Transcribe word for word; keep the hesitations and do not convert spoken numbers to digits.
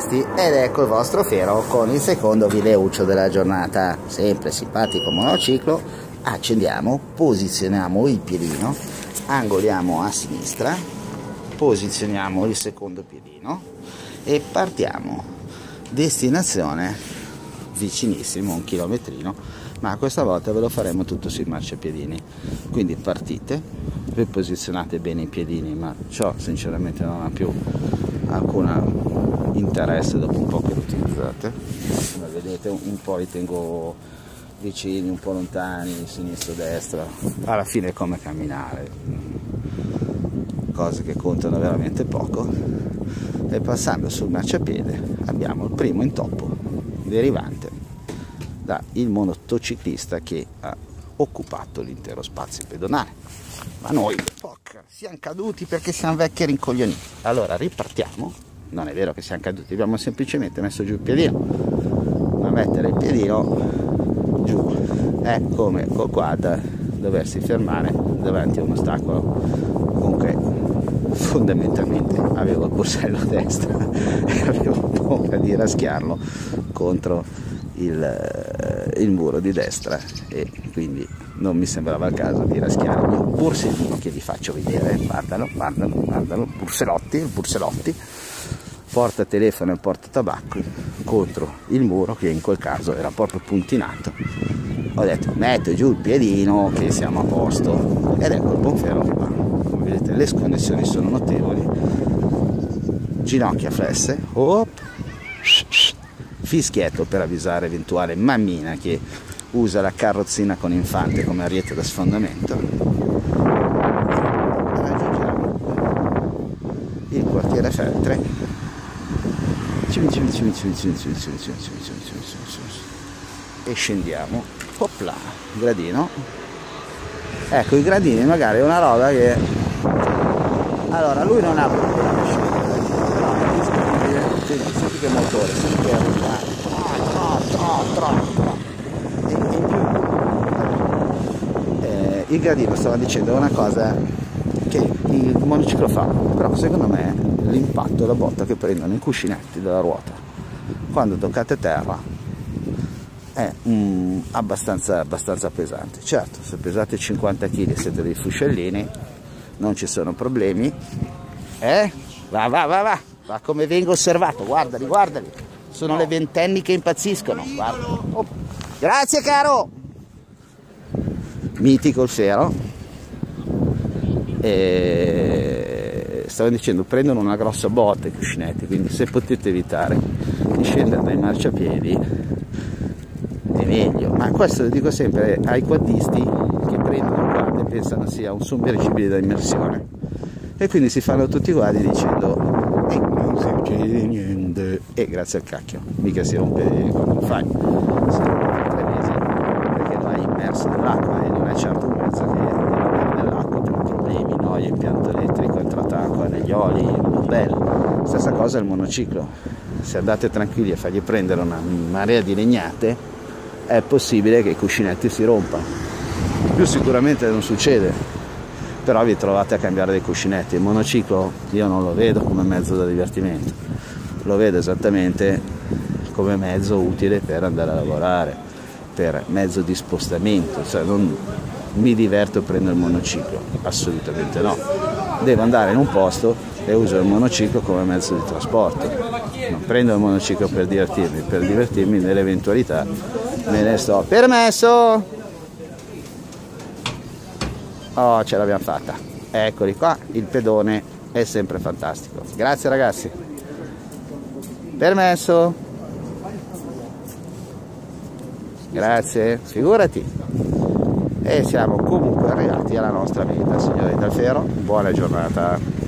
professionisti, ed ecco il vostro Fero con il secondo videuccio della giornata. Sempre simpatico monociclo, accendiamo, posizioniamo il piedino, angoliamo a sinistra, posizioniamo il secondo piedino e partiamo. Destinazione vicinissimo, un chilometrino, ma questa volta ve lo faremo tutto sui marciapiedini. Quindi partite, riposizionate bene i piedini, ma ciò sinceramente non ha più alcun interesse dopo un po' che lo utilizzate. Come vedete, un po' li tengo vicini, un po' lontani, sinistra, destra, alla fine è come camminare, cose che contano veramente poco. E passando sul marciapiede abbiamo il primo intoppo derivante da il motociclista che ha occupato l'intero spazio pedonale, ma noi porca, siamo caduti perché siamo vecchi e rincoglioniti. Allora ripartiamo, non è vero che siamo caduti, abbiamo semplicemente messo giù il piedino, ma mettere il piedino giù è come col quad doversi fermare davanti a un ostacolo. Comunque fondamentalmente avevo il borsello a destra e avevo paura di raschiarlo contro Il, il muro di destra, e quindi non mi sembrava il caso di raschiare il mio borsellino, che vi faccio vedere, guardalo, guardalo, guardalo, borselotti, borselotti, porta telefono e porta tabacco contro il muro, che in quel caso era proprio puntinato. Ho detto metto giù il piedino che siamo a posto, ed ecco il buon Fero che va. Come vedete le sconnessioni sono notevoli, ginocchia flesse, op, fischietto per avvisare eventuale mammina che usa la carrozzina con infante come ariete da sfondamento. Raggiungiamo il quartiere Feltre, e scendiamo, opla, gradino. Ecco, i gradini magari è una roba che, allora, lui non ha problemi a scegliere, che motore, sempre e in più eh, il gradino, stava dicendo una cosa che il monociclo fa, però secondo me l'impatto, la botta che prendono i cuscinetti della ruota quando toccate terra è mm, abbastanza, abbastanza pesante. Certo, se pesate cinquanta chili e siete dei fuscellini non ci sono problemi, eh? va va va va Ma come vengo osservato, guardali, guardali, sono le ventenni che impazziscono, guarda. Oh. Grazie caro! Mitico il Fero, e stavo dicendo prendono una grossa botta i cuscinetti, quindi se potete evitare di scendere dai marciapiedi è meglio. Ma questo lo dico sempre ai quaddisti che prendono il quad e pensano sia un sommergibile da immersione, e quindi si fanno tutti i guardi dicendo niente, e grazie al cacchio, mica si rompe quando lo fai, si rompe tre mesi perché lo hai immerso nell'acqua, e non è certo un mezzo che deve nell'acqua per problemi, noie, impianto elettrico, entrata negli oli, non bello. Stessa cosa il monociclo, se andate tranquilli a fargli prendere una marea di legnate è possibile che i cuscinetti si rompano, più sicuramente non succede, però vi trovate a cambiare dei cuscinetti. Il monociclo io non lo vedo come mezzo da divertimento, lo vedo esattamente come mezzo utile per andare a lavorare, per mezzo di spostamento, cioè non mi diverto a prendere il monociclo, assolutamente no, devo andare in un posto e uso il monociclo come mezzo di trasporto, non prendo il monociclo per divertirmi, per divertirmi nell'eventualità me ne sto permesso. Oh, ce l'abbiamo fatta, eccoli qua, il pedone è sempre fantastico, grazie ragazzi, permesso, grazie, figurati. E siamo comunque arrivati alla nostra meta, signori del Fero, buona giornata.